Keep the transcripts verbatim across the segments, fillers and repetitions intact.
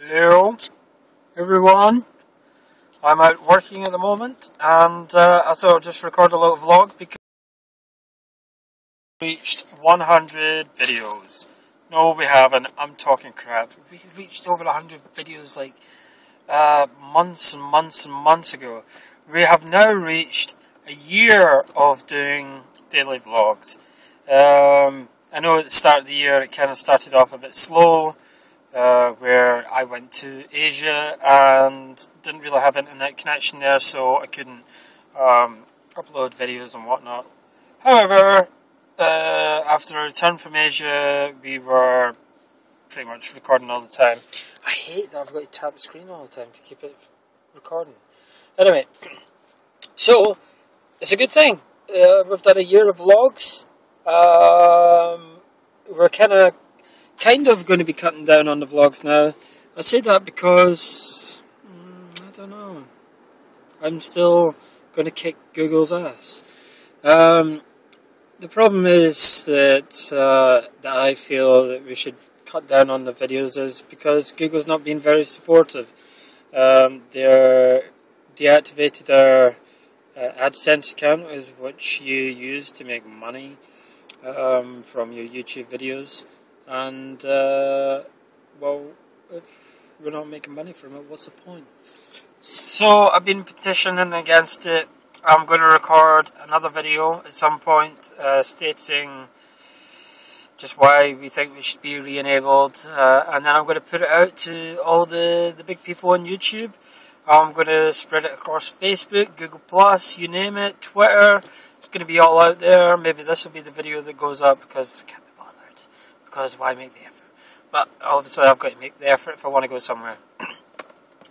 Hello everyone, I'm out working at the moment and uh, I thought I'd just record a little vlog because we reached one hundred videos. No we haven't, I'm talking crap. We reached over one hundred videos like uh, months and months and months ago. We have now reached a year of doing daily vlogs. Um, I know at the start of the year it kind of started off a bit slow. Uh, where I went to Asia and didn't really have internet connection there, so I couldn't um, upload videos and whatnot. However, uh, after I returned from Asia, we were pretty much recording all the time. I hate that I've got to tap the screen all the time to keep it recording. Anyway, so it's a good thing. Uh, we've done a year of vlogs. Um, we're kind of Kind of going to be cutting down on the vlogs now. I say that because mm, I don't know. I'm still going to kick Google's ass. Um, the problem is that uh, that I feel that we should cut down on the videos is because Google's not been very supportive. Um, they're deactivated our uh, AdSense account, which you use to make money um, from your YouTube videos. And, uh, well, if we're not making money from it, what's the point? So, I've been petitioning against it. I'm going to record another video at some point uh, stating just why we think we should be re-enabled. Uh, and then I'm going to put it out to all the, the big people on YouTube. I'm going to spread it across Facebook, Google plus, you name it, Twitter. It's going to be all out there. Maybe this will be the video that goes up because I can't Because why make the effort? But obviously I've got to make the effort if I want to go somewhere.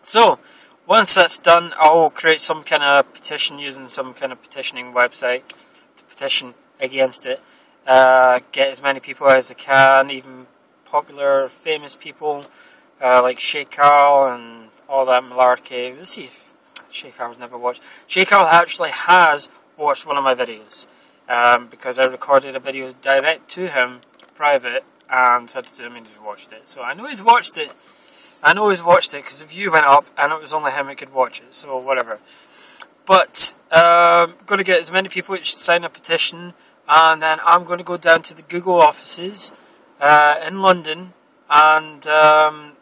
So, once that's done, I'll create some kind of petition using some kind of petitioning website to petition against it. Uh, get as many people as I can, even popular, famous people uh, like Shaycarl and all that malarkey. Let's see if Shaycarl's never watched. Shaycarl actually has watched one of my videos um, because I recorded a video direct to him. Private, and so I determined he's watched it. So I know he's watched it. I know he's watched it because the view went up, and it was only him that could watch it. So whatever. But um, going to get as many people which sign a petition, and then I'm going to go down to the Google offices uh, in London and um,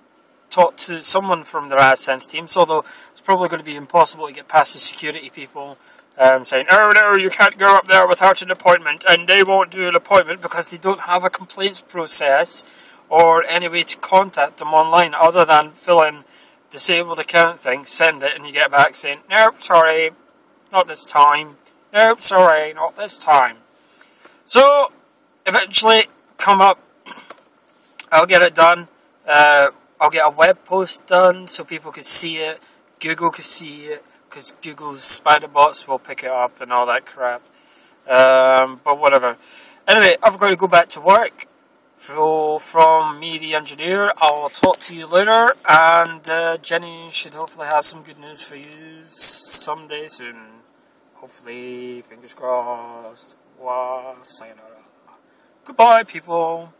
talk to someone from their AdSense team. So although it's probably going to be impossible to get past the security people. Um, saying, oh no, you can't go up there without an appointment, and they won't do an appointment because they don't have a complaints process or any way to contact them online other than fill in disabled account thing, send it, and you get back saying, nope, sorry, not this time, nope, sorry, not this time. So, eventually, come up, I'll get it done, uh, I'll get a web post done so people can see it, Google can see it, because Google's spider bots will pick it up and all that crap. Um, but whatever. Anyway, I've got to go back to work. So from me, the engineer, I'll talk to you later. And uh, Jenny should hopefully have some good news for you someday soon. Hopefully, fingers crossed. Wow, sayonara. Goodbye, people.